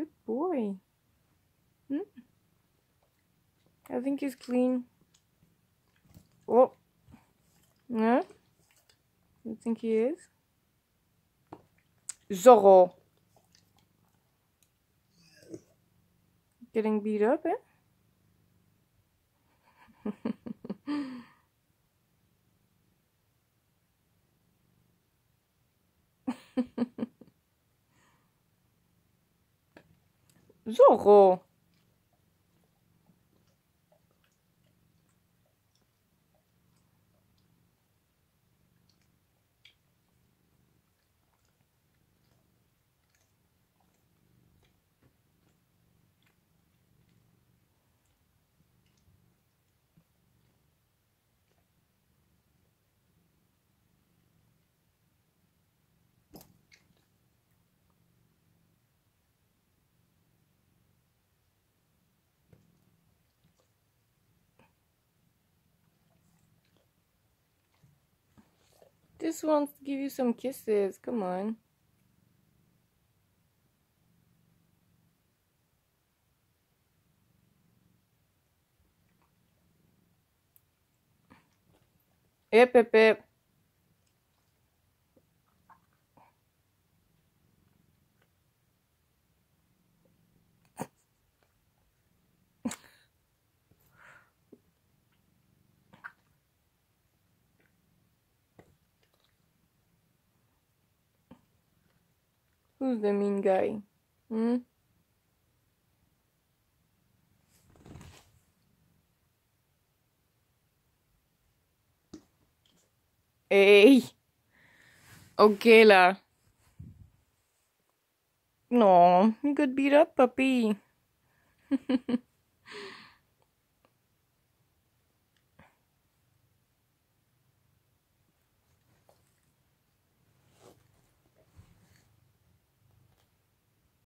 Good boy. Hmm? I think he's clean. Oh. No? You think he is? Zorro. Getting beat up, eh? Zorro. This wants to give you some kisses. Come on. Yep, yep, yep. Who's the mean guy? Hmm? Ey! Okay, la. No, you got beat up, puppy.